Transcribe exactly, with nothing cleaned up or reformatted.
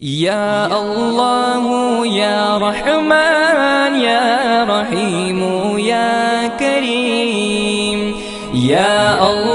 يا الله يا رحمن يا رحيم يا كريم يا الله.